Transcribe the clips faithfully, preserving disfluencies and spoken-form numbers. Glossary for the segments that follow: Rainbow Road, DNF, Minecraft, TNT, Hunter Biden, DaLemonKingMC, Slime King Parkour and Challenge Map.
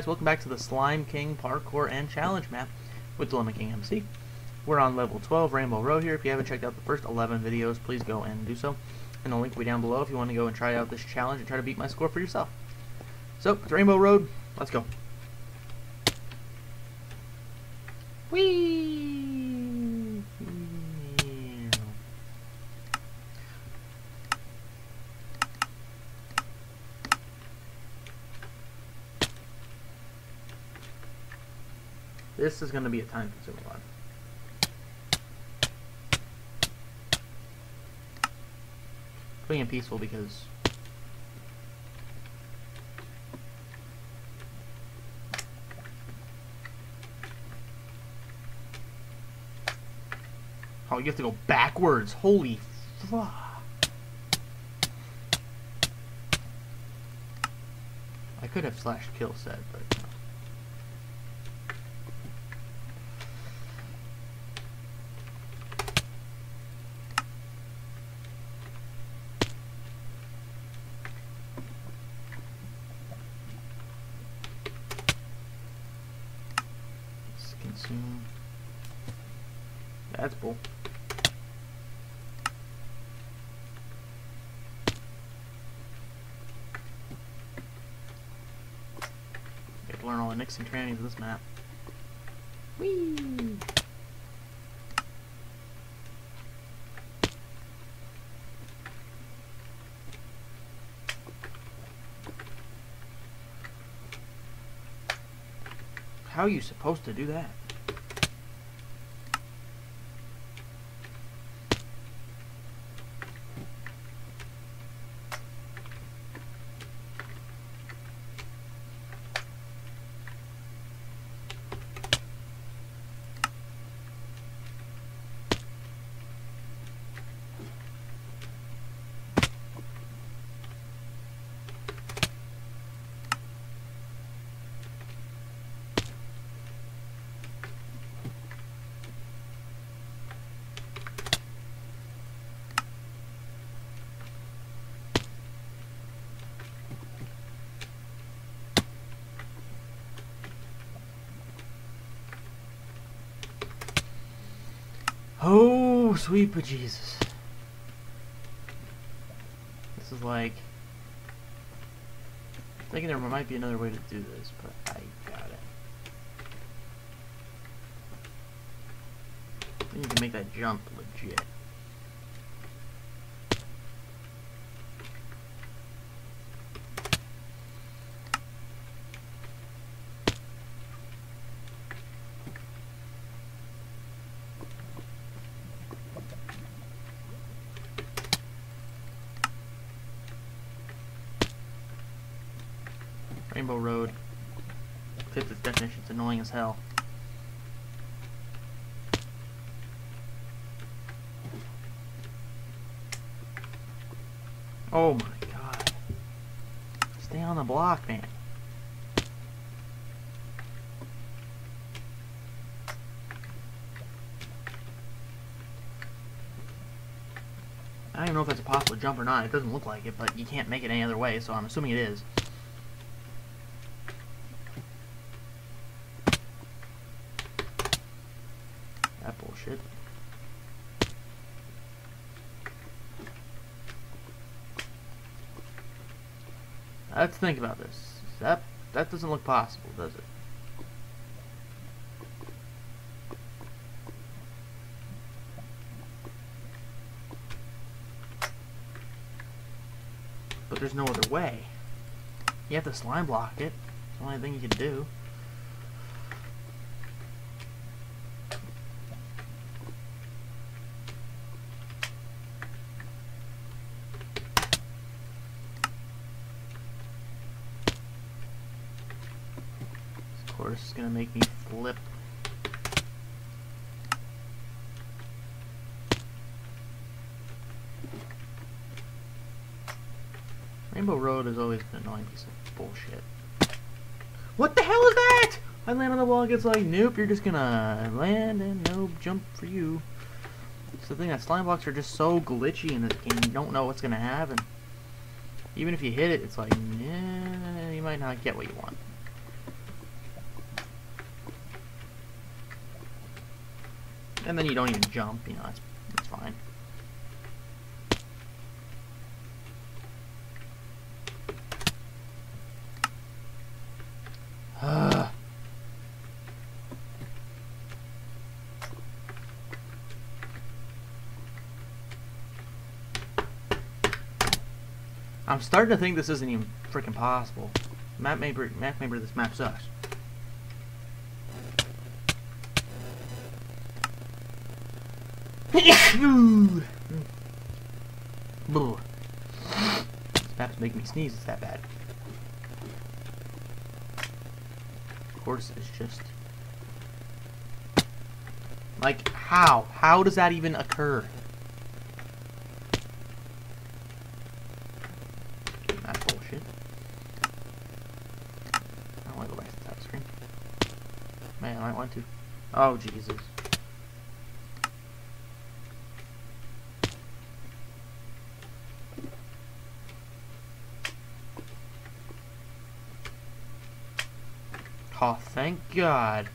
guys, welcome back to the Slime King Parkour and Challenge Map with DaLemonKingMC. We're on level twelve, Rainbow Road here. If you haven't checked out the first eleven videos, please go and do so. And the link will be down below if you want to go and try out this challenge and try to beat my score for yourself. So, it's Rainbow Road. Let's go. Whee! This is going to be a time-consuming one. Being peaceful because oh, you have to go backwards. Holy fuck! I could have slash kill set, but no. That's bull. You have to learn all the nicks and crannies of this map. Whee! How are you supposed to do that? Oh, sweet bejesus. This is like... I'm thinking there might be another way to do this, but I got it. I need to make that jump legit. Rainbow Road. Except its definition, it's annoying as hell. Oh my god. Stay on the block, man. I don't even know if that's a possible jump or not. It doesn't look like it, but you can't make it any other way, so I'm assuming it is. Bullshit. Let's think about this. That that doesn't look possible, does it? But there's no other way. You have to slime block it. It's the only thing you can do. Of course, it's gonna make me flip. Rainbow Road has always been an annoying piece of bullshit. What the hell is that? I land on the wall, it gets like, nope, you're just gonna land and no jump for you. It's the thing that slime blocks are just so glitchy in this game, you don't know what's gonna happen. Even if you hit it, it's like, nah, you might not get what you want. And then you don't even jump, you know, that's, that's fine. Ugh. I'm starting to think this isn't even freaking possible. Map maker, map maker, this map sucks. This map's making me sneeze, it's that bad. Of course, it's just... Like, how? How does that even occur? To. Oh, Jesus. Oh, thank God.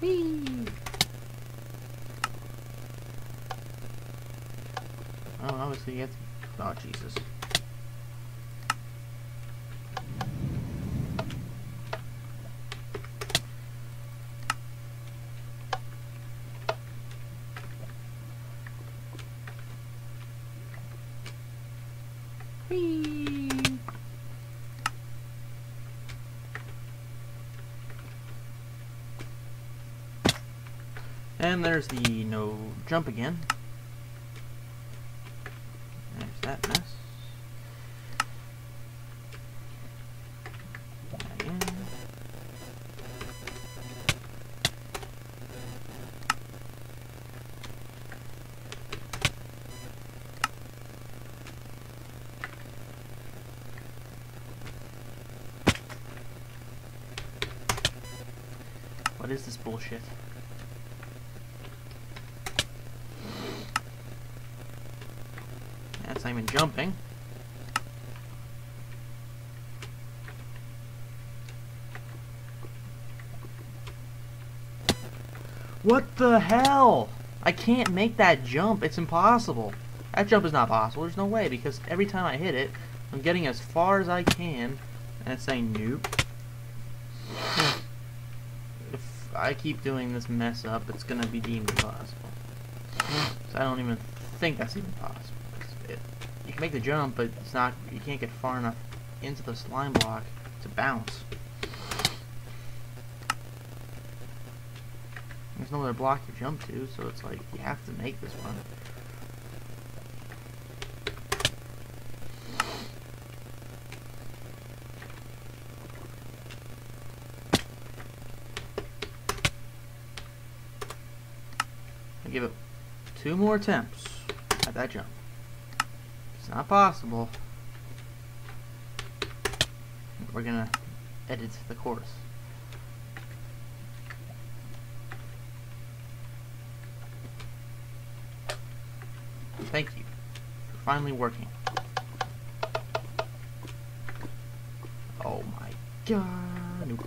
Whee. Oh, obviously you have to... Oh, Jesus. And there's the no jump again. There's that mess. Again. What is this bullshit? That's not even jumping. What the hell? I can't make that jump. It's impossible. That jump is not possible. There's no way, because every time I hit it, I'm getting as far as I can, and it's saying nope. If I keep doing this mess up, it's gonna be deemed impossible. So I don't even think that's even possible. You can make the jump, but it's not. You can't get far enough into the slime block to bounce. There's no other block to jump to, so it's like you have to make this one. I give it two more attempts at that jump. It's not possible. We're gonna edit the course. Thank you for finally working. Oh my God. Nope.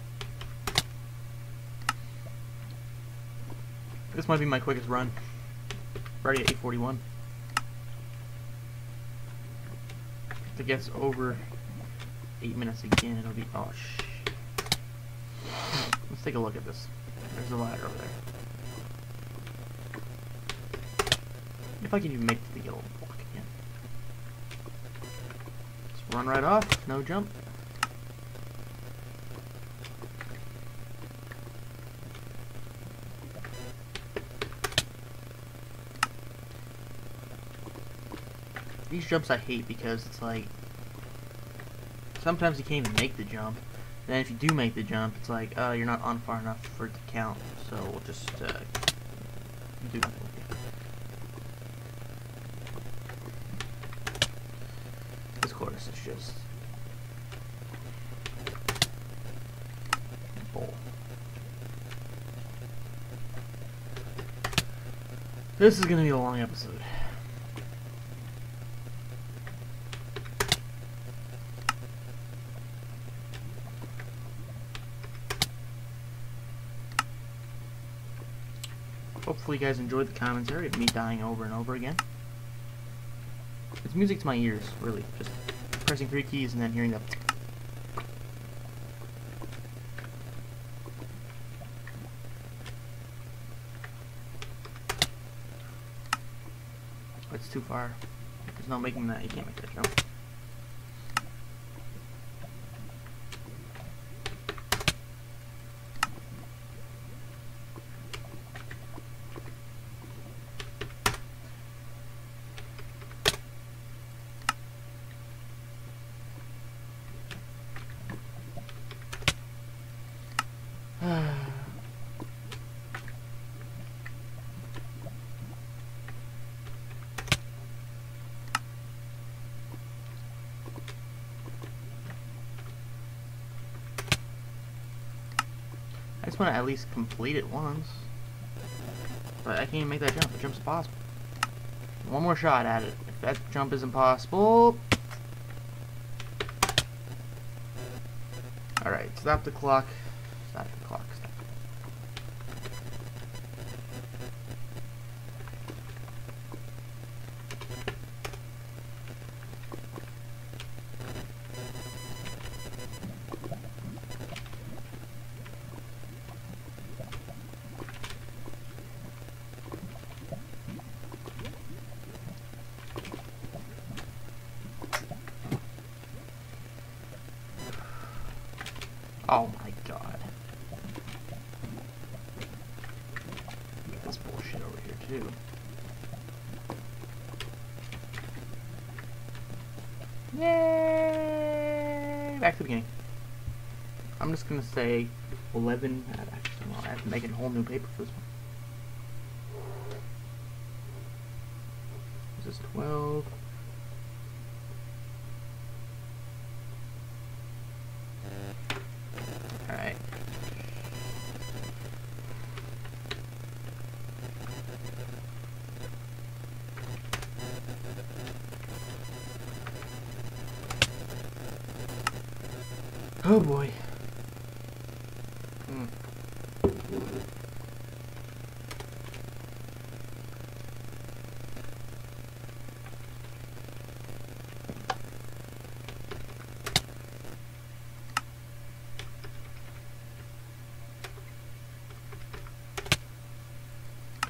This might be my quickest run. Already at eight forty-one. If it gets over eight minutes again, it'll be... Oh, shh. Let's take a look at this. There's a ladder over there. If I can even make the yellow block again. Just run right off. No jump. These jumps I hate because it's like sometimes you can't even make the jump. Then if you do make the jump, it's like uh, you're not on far enough for it to count. So we'll just uh, do nothing with it. This course is just bull. This is gonna be a long episode. Hopefully you guys enjoyed the commentary of me dying over and over again. It's music to my ears, really. Just pressing three keys and then hearing the... It's too far. There's no making that. You can't make that jump. I just want to at least complete it once. But I can't even make that jump. The jump's impossible. One more shot at it. If that jump is impossible... Alright, stop the clock. Stop the clock. Stop. Oh my god. Get this bullshit over here too. Yay! Back to the beginning. I'm just gonna say eleven. Uh, actually, no, I have to make a whole new paper for this one. This is twelve. Oh boy. Hmm.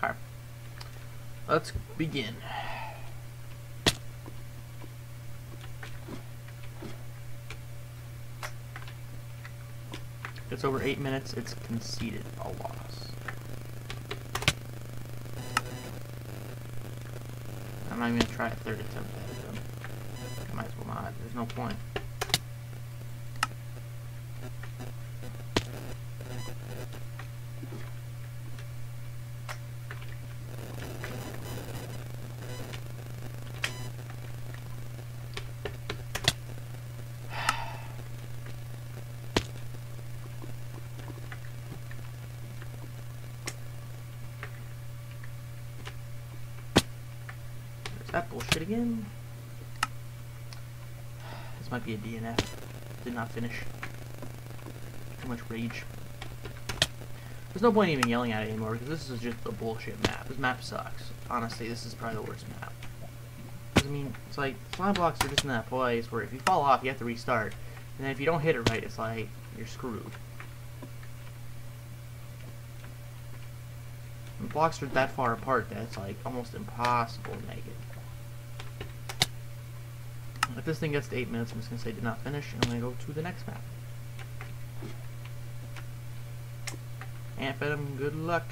Alright. Let's begin. It's over eight minutes, it's conceded a loss. I'm not even gonna try a third attempt at it though. I might as well not, there's no point. That bullshit again. This might be a D N F. Did not finish. Too much rage. There's no point in even yelling at it anymore because this is just a bullshit map. This map sucks. Honestly, this is probably the worst map. Because I mean, it's like slime blocks are just in that place where if you fall off, you have to restart, and then if you don't hit it right, it's like you're screwed. And blocks are that far apart that it's like almost impossible to make it. If this thing gets to eight minutes, I'm just going to say did not finish, and I'm going to go to the next map. Ant Venom, good luck.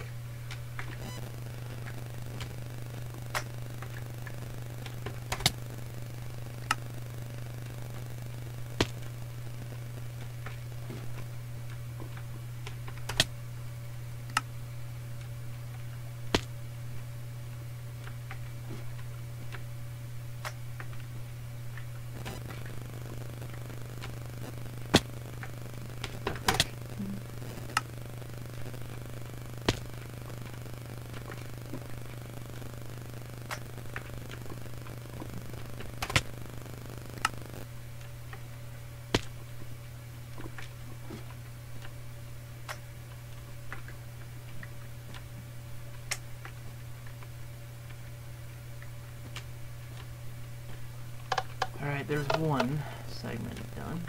Alright, there's one segment done.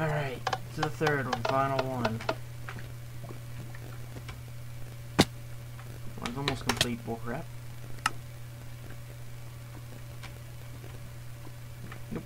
Alright, to the third one, final one. One's almost complete, bull crap. Nope.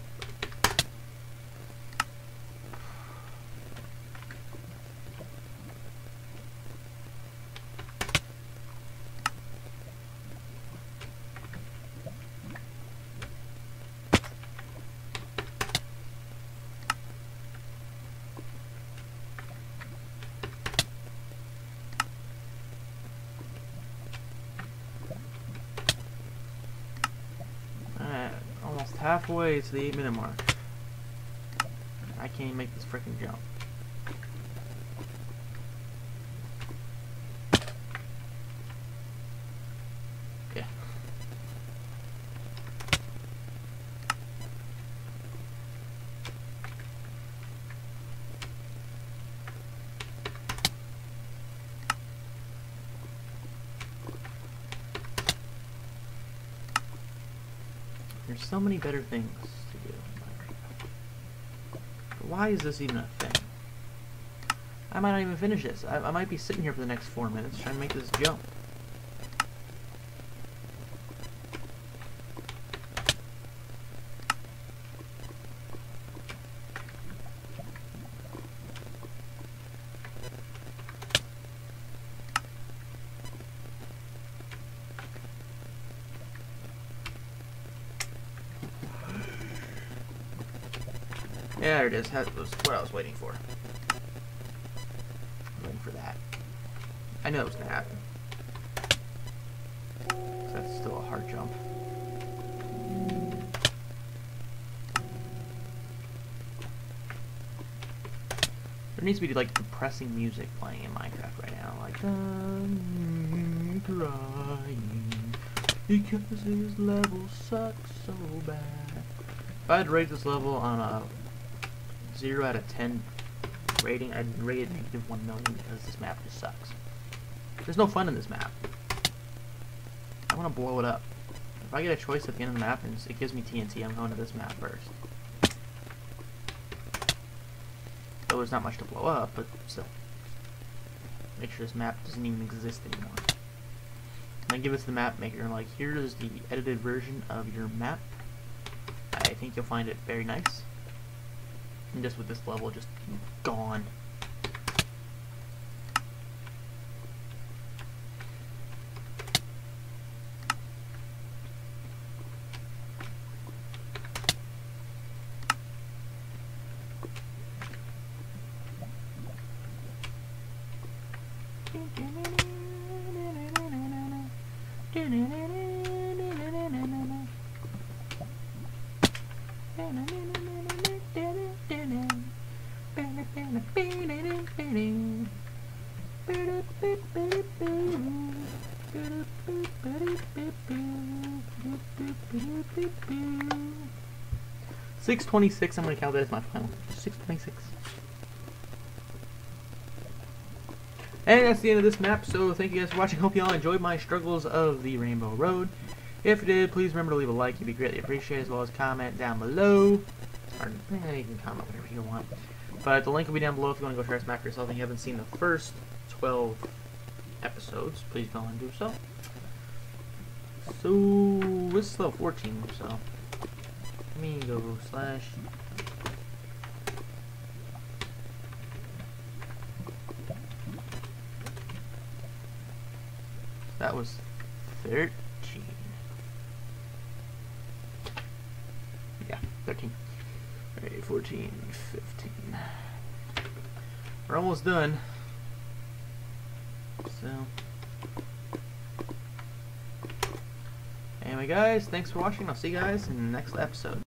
Halfway to the eight minute mark. I can't even make this freaking jump. Yeah. There's so many better things to do. But why is this even a thing? I might not even finish this. I, I might be sitting here for the next four minutes trying to make this jump. Yeah, there it is. That was what I was waiting for. I'm waiting for that. I knew it was gonna happen. That's still a hard jump. There needs to be like depressing music playing in Minecraft right now, like I'm crying because this level sucks so bad. If I had to rate this level on a zero out of ten rating, I'd rate it negative one million because this map just sucks. There's no fun in this map. I want to blow it up. If I get a choice at the end of the map and it gives me T N T, I'm going to this map first. Though there's not much to blow up, but still. Make sure this map doesn't even exist anymore. And then give us the map maker, like, here's the edited version of your map. I think you'll find it very nice. And just with this level just gone. six twenty-six, I'm gonna count that as my final. six twenty-six. And that's the end of this map, so thank you guys for watching. Hope you all enjoyed my struggles of the Rainbow Road. If you did, please remember to leave a like, it'd be greatly appreciated, as well as comment down below. Or, eh, you can comment whatever you want. But the link will be down below if you want to go try this map for yourself and you haven't seen the first twelve episodes, please go and do so. So, it's still fourteen, so. Let me go slash. That was thirteen. Yeah, thirteen. Alright, fourteen, fifteen. We're almost done. So anyway guys, thanks for watching. I'll see you guys in the next episode.